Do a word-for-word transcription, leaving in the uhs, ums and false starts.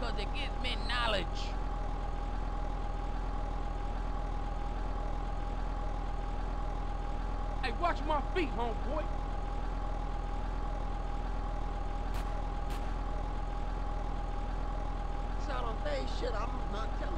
because it gives me knowledge. Hey, watch my feet, homeboy. Sound on things shit, I'm not telling.